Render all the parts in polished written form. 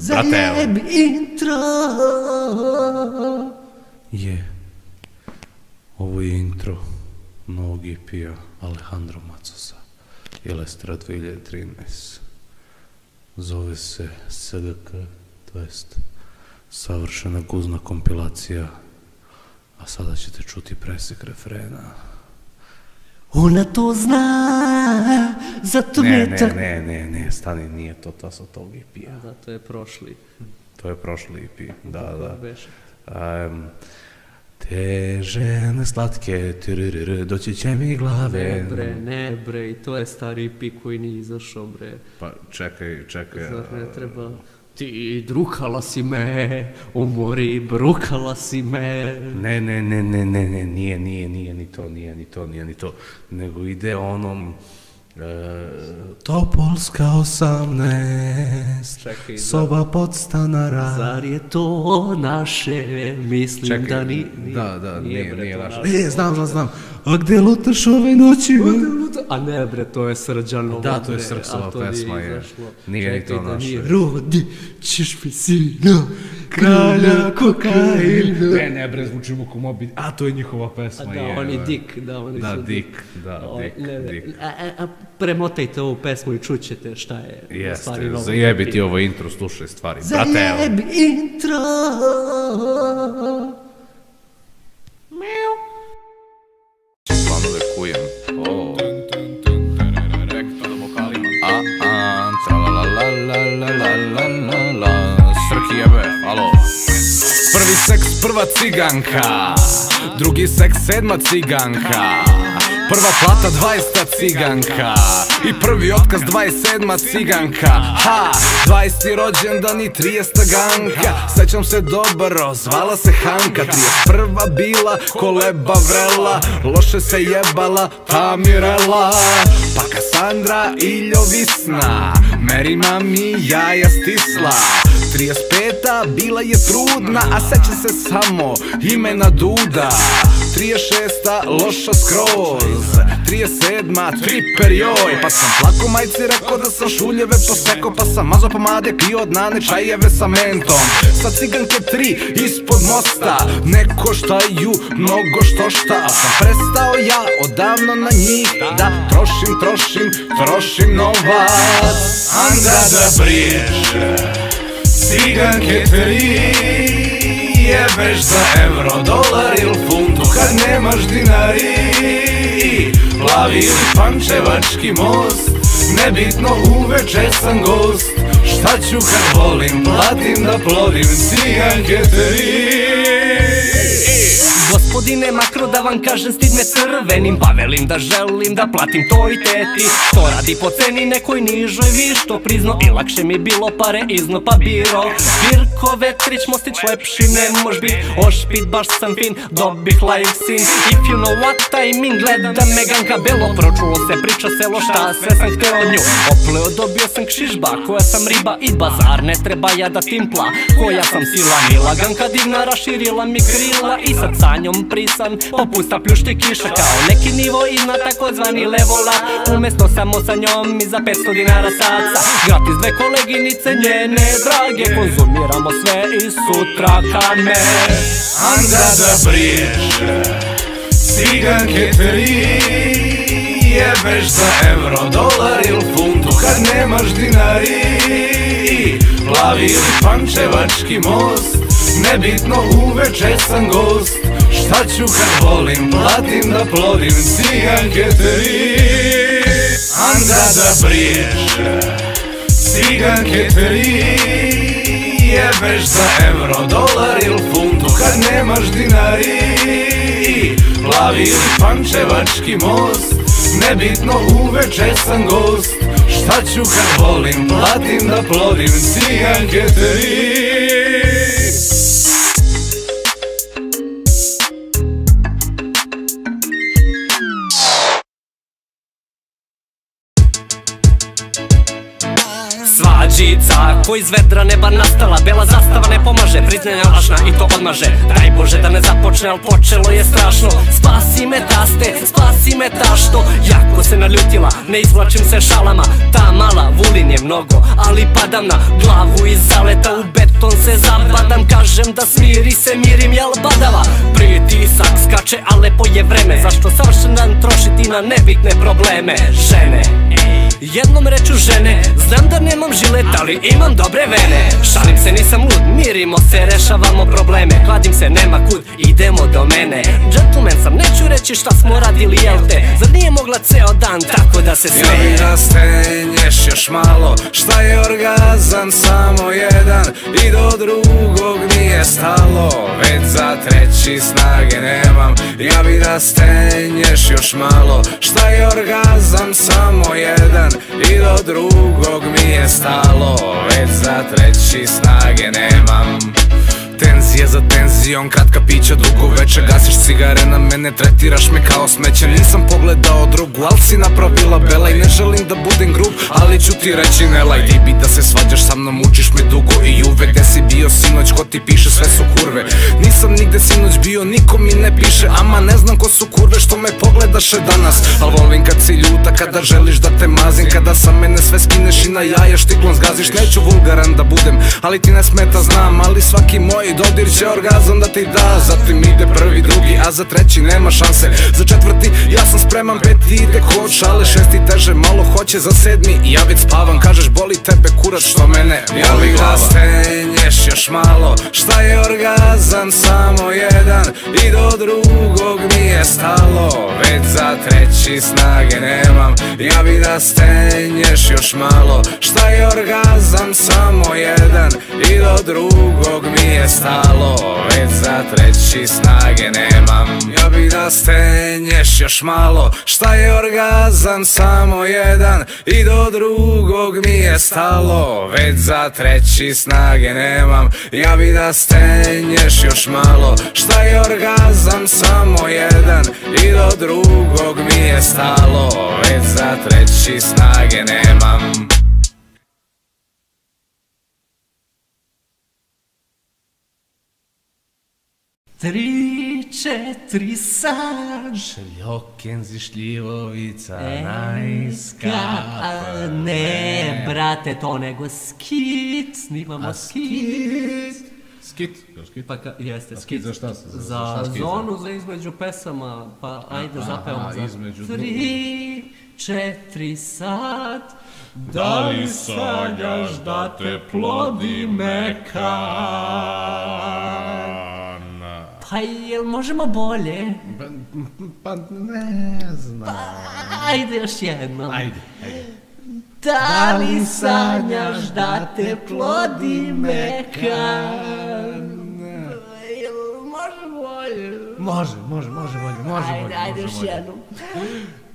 Zajebi intro. Je, ovo je intro novog EP-a Alehandro Macosa i Lestera 2013. Zove se SGK, to jest savršena guzna kompilacija, a sada ćete čuti presek refrena. Ona to zna, zato mi je tako... Ne, stani, nije to ta sa tog EP-a. Da, to je prošli. To je prošli EP, da. Te žene slatke, doći će mi glave. Ne bre, i to je stari EP koji nije izašao, bre. Pa čekaj. Zar ne treba... Ti drukala si me, u mori brukala si me. Ne, nije ni to. Nego ide onom... Topolska 18, soba podstanara. Zar je to naše? Mislim da nije. Da, nije naše. Znam. A gde lutaš ove noći? A ne bre, to je Srđanovo. Da, to je Srksova pesma. Nije ni to naše. Rodi ćeš mi sina, kralja kokaina. Ne bre, zvučimo ko Moby. A to je njihova pesma. Da, oni Dik. Da, Dik. Premotajte ovu pesmu i čućete šta je. Jeste, zajebi ti ovo intro, slušaj stvari. Zajebi intro. Meow. Prvi seks prva ciganka, drugi seks sedma ciganka, prva plata 20 ciganka i prvi otkaz 27 ciganka. Ha, 20 rođendan i 30 ganka, sećam se dobro, zvala se Hanka. 31 bila, koleba vrela, loše se jebala ta Mirela. Pa Kasandra i Ljovisna, Merima mi jaja stisla. 35-a bila je trudna, a seća se samo imena Duda. 36-a loša skroz, 37-a triper joj. Pa sam plako majci, rekao da sam šuljeve poseko, pa sam mazo pomade, pio od nane čajeve sa mentom. Sa ciganke 3 ispod mosta, neko štaju mnogo što šta. A sam prestao ja odavno na njih da trošim novac. Andra da briješ ciganke 3, jebeš za evro, dolar ili funtu kad nemaš dinari. Plavi ili Pančevački most, nebitno, uveče sam gost. Šta ću kad volim, platim da plovim, ciganke 3. Gospodine Makro, da vam kažem, stidne crvenim, pa velim da želim da platim toj teti. To radi po ceni nekoj nižoj, vi što prizno, i lakše mi bilo pare izno pa biro. Virko Vetrić, Mostić, lepši ne mož bit, ošpit baš sam fin, dobih life sin. If you know what I mean, gledam Meganka Belo, pročulo se, priča selo, šta sve sam hteo nju. Opleo, dobio sam kšižba, koja sam riba i bazar, ne treba ja da timpla, koja sam sila. Milaganka divna, raširila mi krila i sad sanjom prisan, popusta pljušti kiša kao neki nivo iznad takozvani levola. Umesto samo sa njom i za 500 dinara saca, gratis dve koleginice njene drage, konzumiramo sve i sutra kame. Andra da briješ ciganke 3, jebeš za evro, dolar ili funtu kad nemaš dinari. Plavi ili Pančevački most, nebitno, uveče sam gost. Šta ću kad volim, platim da plodim, ciganke 3. Andra da briješ ciganke 3, jebeš za evro, dolar ili funtu kad nemaš dinari. Plavi ili Pančevački most, nebitno, uveče sam gost. Šta ću kad volim, platim da plodim, ciganke 3. Svađica ko iz vedra neba nastala, bela zastava ne pomaže, priznanja lažna i to odmaže. Daj Bože da ne započne, al počelo je strašno. Spasi me taste, spasi me tašto. Jako se naljutila, ne izvlačim se šalama. Ta mala Vulin je mnogo, ali padam na glavu iz zaleta. sam da smiri se mirim jel badava. Pritisak skače a lepo je vreme, zašto savršen dan trošiti na nebitne probleme. Žene, jednom reču žene, znam da nemam žilet ali imam dobre vene. Šalim se nisam lud, mirimo se, rešavamo probleme. Kladim se nema kud, idemo do mene. Gentleman sam, neću reći šta smo radili jel te, zar nije mogla ceo dan tako da se smeje. Joj rastenješ još malo, šta je orgazam samo jedan i do drugog mi je stalo, već za treći snage nemam. Ja bi rastenješ još malo, šta je orgazam samo jedan i do drugog mi je stalo, već za treći snage nemam. Tenzije za tenzijom, kratka pića, drugo veče, gasiš cigare na mene, tretiraš me kao smeće. Nisam pogledao drugu, al si napravila bela i ne želim da budem grub, ali ću ti reći ne laj. Ti bi da se svađaš sa mnom, učiš me dugo i uvek, gde si bio sinoć, ko ti piše sve su kurve. Nisam nigde sinoć bio, niko mi ne piše, ama ne znam ko su kurve što me pogledaše danas. Al volim kad si ljuta, kada želiš da te mazim, kada sa mene sve skineš i na jaja štiklom zgaziš. Neću vulgaran da budem, ali ti ne smeta znam, ali svaki moj dodir će orgazam da ti da. Zatim ide prvi, drugi, a za treći nema šanse. Za četvrti ja sam spreman, peti ide ko šale, šesti teže malo hoće, za sedmi i ja već spavam. Kažeš boli tebe kurac što mene boli glava. Rastenješ još malo, šta je orgazam samo jedan i do drugog mi je stalo, već za treći snage nemam. Ja bi rastenješ još malo, šta je orgazam samo jedan i do drugog mi je stalo, već za treći snage nemam. Ja bi da stenješ još malo, šta je orgazam samo jedan i do drugog mi je stalo, već za treći snage nemam. Ja bi da stenješ još malo, šta je orgazam samo jedan i do drugog mi je stalo, već za treći snage nemam. Tri, četiri sad Šljoken zišljivovica najskapa. Ne, brate, to nego skit. Snimamo skit. Skit? Jeste, skit. Za šta se? Za zonu, za između pesama. Pa ajde zapevamo za tri, četiri sad. Da li sanjaš da te plodi mekan? Pa jel možemo bolje? Pa ne znam. Pa ajde još jednom. Ajde. Da li sanjaš da te plodi mekan? Jel može bolje? Može bolje. Ajde još jednom.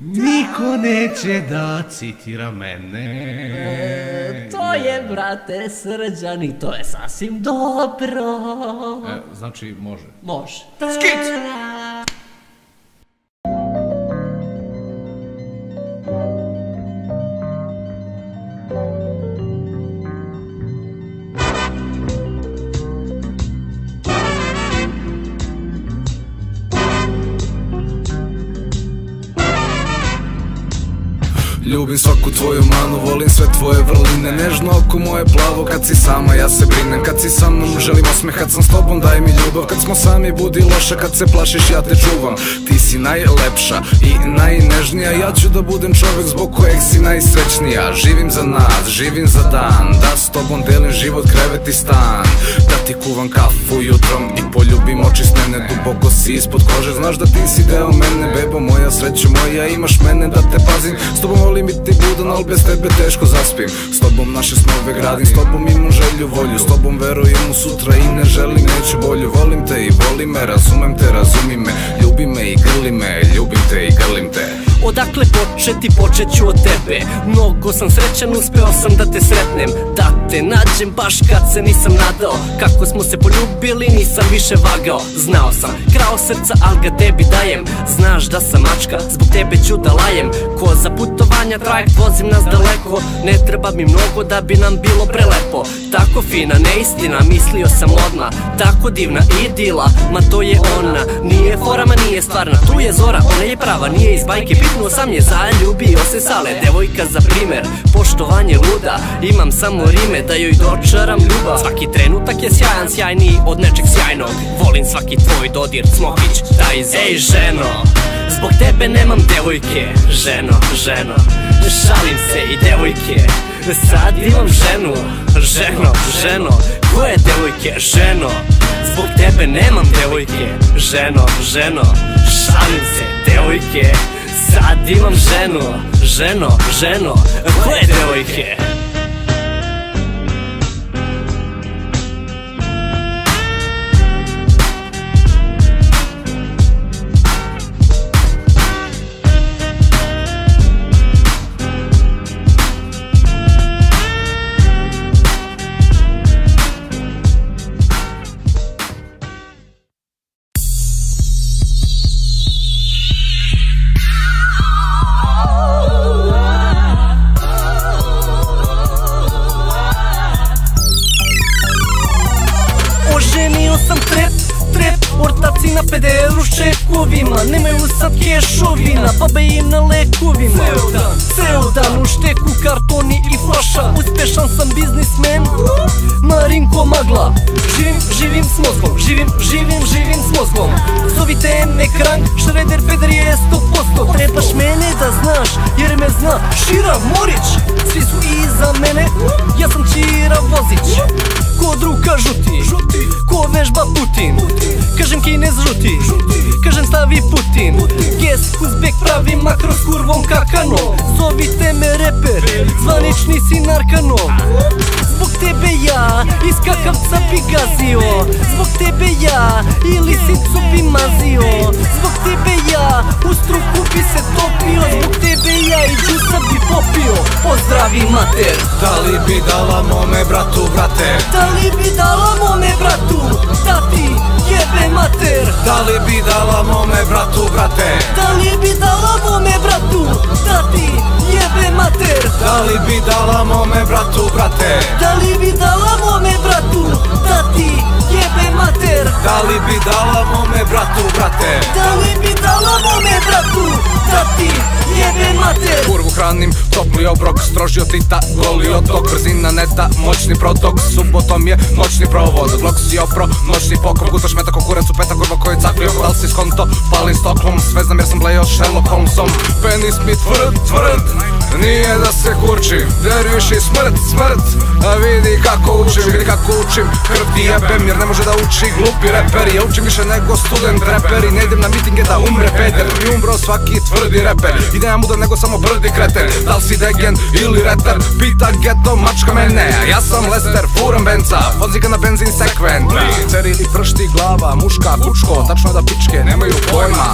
Niko neće da citira mene. To je, brate, Srđan i to je sasvim dobro. Znači, može. Može. Skit! Ljubim svaku tvoju manu, volim sve tvoje vrline. Nežno oko moje plavo, kad si sama ja se brinem. Kad si sa mnom želim osmeh, kad sam s tobom daj mi ljubav. Kad smo sami budi loša, kad se plašiš ja te čuvam. Ti si najlepša i najnežnija, ja ću da budem čovjek zbog kojeg si najsrećnija. Živim za nas, živim za dan, da s tobom delim život, krevet i stan. Da ti kuvam kafu jutrom i poljubim oči snene. Duboko si ispod kože, znaš da ti si deo mene. Bebo moja, srećo moja, imaš mene da te pazim. S tobom volim biti budan, ali bez tebe teško zaspim. S tobom naše snove gradim, s tobom imam želju, volju. S tobom verujem u sutra i ne želim, neću bolju. Volim te i volim me, razumem te, razumi me. Ljubi me i grli me, ljubim te i grlim te. Odakle početi, počet ću od tebe. Mnogo sam srećan, uspeo sam da te sretnem, da te nađem baš kad se nisam nadao. Kako smo se poljubili nisam više vagao. Znao sam, krao srca, al ga tebi dajem. Znaš da sam mačka, zbog tebe ću da lajem. Ko za putovanja trajekt vozim nas daleko. Ne treba mi mnogo da bi nam bilo prelepo. Tako fina, neistina, mislio sam odmah. Tako divna idila, ma to je ona. Nije forama, nije stvarna, tu je zora, ona je prava. Nije iz bajke, biti Sretnuo sam je, zaljubio se sale, devojka za primer, poštovanje luda, imam samo rime da joj dočaram ljubav. Svaki trenutak je sjajan, sjajniji od nečeg sjajnog, volim svaki tvoj dodir, Smokić, daj zove. Ej ženo, zbog tebe nemam devojke, ženo, ženo, šalim se i devojke, sad imam ženu, ženo, ženo, koje devojke, ženo, zbog tebe nemam devojke, ženo, ženo, šalim se, devojke, sad imam ženu, ženo, ženo, koje devojke. Nemaju sad kešovina, babe im na lekovima. Ceo dan u šteku, kartoni i flaša. Uspešan sam biznismen, Marinko Magla. Živim s mozgom, živim s mozgom. Zovite me Krank, Šreder Feder je 100%. Trebaš mene da znaš, jer me zna Šira Morić. Svi su iza mene, ja sam Čira Vozić. Ko druga Žuti, ko vežba Putin. Kažem Kinez žuti, kažem stavi Putin. Guess who's back, pravi makro s kurvom Arkano. Zovite me reper, zvanični sin Arkano. Zbog tebe ja iskakam sa Pigazio. Zbog tebe ja i lisicu bi mazio. Zbog tebe ja u struku bi se topio. Zbog tebe ja i džusa bi popio. Pozdravi mater. Da li bi dala mome bratu brate? Da li bi dala mome bratu? Da ti jebe mater. Da li bi dala mome bratu brate? Da li bi dala mome bratu? Da ti jebe mater. Da li bi dala mome bratu brate? Da li bi dala mome bratu? Da ti jebe mater. Da li bi dala mome bratu brate? Da li bi dala mome bratu? Da ti jebe mater. Kurvu hranim, topli obrok, stroži od tita, goli otok, brzina neta, moćni protok, subotom je moćni provod, odlog si opro, moćni pokrok, gutaš meta kokurec u peta kurva koji caklio, da li si skonto, palim stoklom, sve znam jer sam blejao Sherlock Holmesom, penis mi tvrd, nije da se kurčim, derviš i smrt, a vidi kako učim, krv ti jebem jer ne može da uči glupi reper. Ja učim više nego student reper i ne idem na mitinge da umre peder. I umbro svaki tvrdi reper, ide ja muda nego samo brdi kreten. Da li si degen ili reter, pita geto mačka mene. Ja sam Lester, furam benca, vodzika na benzin sekvent. Licer ili pršti glava, muška, kučko, tačno da pičke nemaju pojma.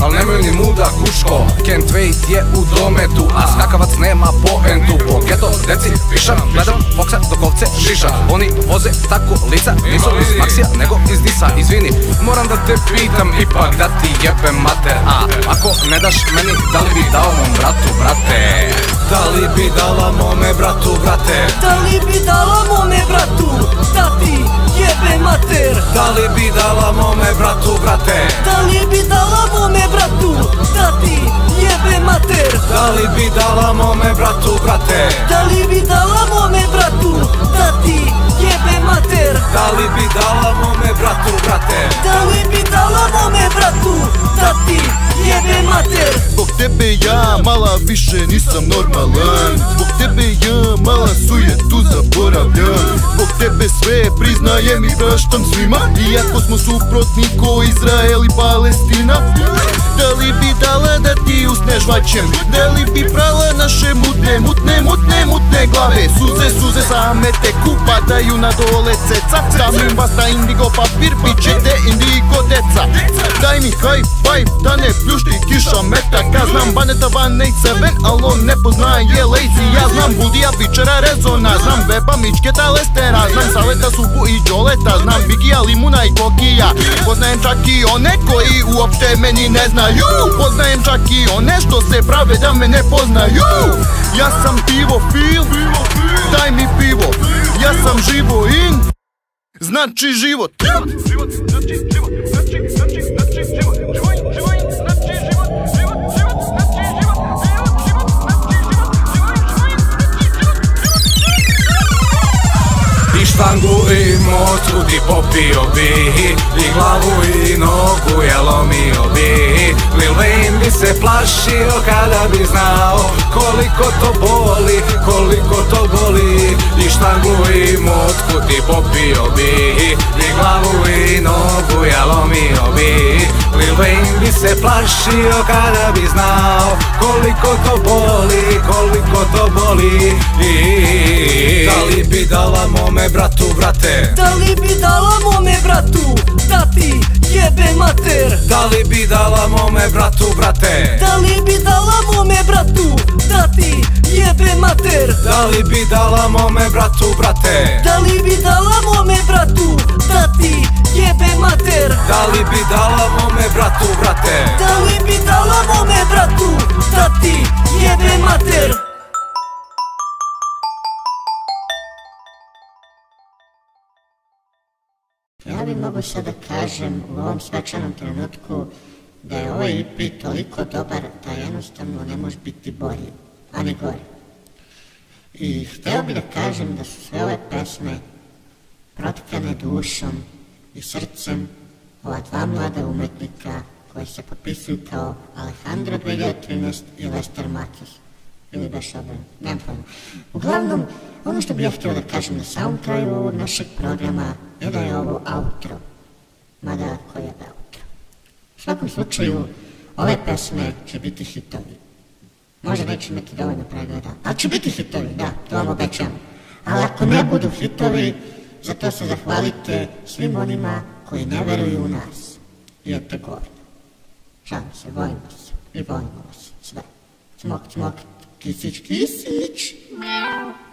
Al nemaju ni muda kuško, Kent Wade je u dometu. A skakavac nema poentu, po geto deci pišam, gledam Foxa dok ovce šiša. Oni voze tako lica, nisu iz maksija nego iz disa. Izvini, moram da te pitam ipak da ti jebem mater. A ako ne daš meni, da li bi dao mom bratu brate? Da li bi dala mome bratu brate? Da li bi dala mome bratu? Da ti jebem mater. Da li bi dala mome bratu brate? Da li bi dala mome bratu? Da ti jebem mater. Da li bi dala mome bratu brate? Da li bi dala mome bratu? Da ti jebem mater. Da li bi dala mome bratu brate? Da li bi dala mome bratu? Da ti jebem mater. Zbog tebe ja mala više nisam normalan. Zbog tebe ja mala sujetu zaboravljam. Zbog tebe sve priznajem i praštam svima, iako smo suprotni ko Izrael i Palestina. Da li bi dala da ti usneš vaćem? Da li bi prala naše mutne glave? Suze same teku, padaju na dole ceca. Stavim vas na indigo papir, bit ćete indigo deca. Daj mi high five, da ne pljušti kiša metaka. Znam Baneta 187, al on ne poznaje lazy. Ja znam Budija, Vičera, Rezona, znam Beba, Mičketa, Lestera, znam Saleta, Subu i Đoleta, znam Bigija, Limuna i Kokija. Poznajem čak i one koji uopšte meni ne znaju. Poznajem čak i one što se prave da me ne poznaju. Ja sam pivofil, daj mi pivo. Ja sam živo in, znači život. Znači život. štangu i motku ti popio bih, i glavu i nogu je lomio bih. Lil Wayne bi se plašio kada bi znao koliko to boli, koliko to boli. I štangu i motku ti popio bih, i glavu i nogu je lomio bih. Lil Wayne bi se plašio kada bi znao koliko to boli, koliko to boli. Da li bi dala mome bratu, brate? Da li bi dala mome bratu, da ti jebe mater? Da li bi dala mome bratu, brate? Da li bi dala mome bratu, da ti jebe mater? Da li bi dala mome bratu, brate? Da li bi dala mome bratu, da ti jebe mater? Da li bi dala mome bratu, brate? Da li bi dala mome bratu, da ti jebe mater? Ja bi mogo sad da kažem u ovom svečanom trenutku da je ovaj EP toliko dobar da jednostavno ne može biti bolji, a ne gori. I hteo bi da kažem da su sve ove pesme protkane dušom i srcem ova dva mlada umetnika koji se popisuju kao Alehandro 2013 i Lester Macosa. Ili baš obrano, nemam pojma. Uglavnom, ono što bih ja htio da kažem na samom kraju ovog našeg programa je da je ovo outro, mada koji je outro. U svakom slučaju, ove pesme će biti hitovi. Možda neće imati dovoljno pregleda, ali će biti hitovi, da, to vam obećam. Ali ako ne budu hitovi, zato se zahvalite svim onima koji ne veruju u nas. I eto gore. Žalimo se, volimo se i volimo vas sve. Smok, smok. Kisić, kisić, mjau.